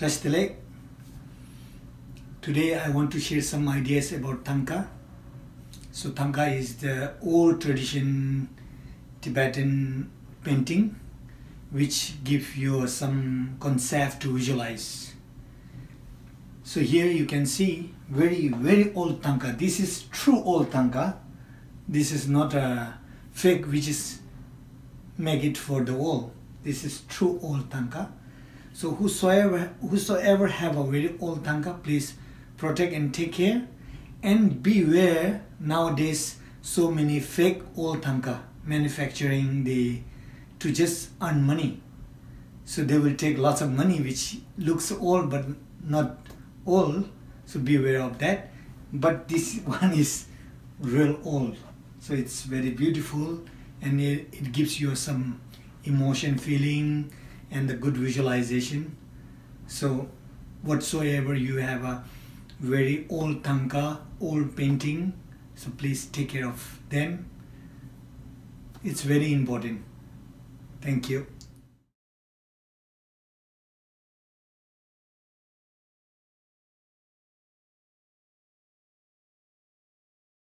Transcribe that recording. Touch the leg. Today I want to share some ideas about Thangka. So Thangka is the old tradition Tibetan painting which gives you some concept to visualize. So here you can see very old Thangka. This is true old Thangka. This is not a fake which is make it for the wall. This is true old Thangka. So whosoever have a very old Thangka, please protect and take care, and beware nowadays so many fake old Thangka manufacturing to just earn money. So they will take lots of money which looks old but not old. So beware of that. But this one is real old. So it's very beautiful and it gives you some emotion feeling and the good visualization. So whatsoever you have a very old Thangka, old painting, so please take care of them. It's very important. Thank you.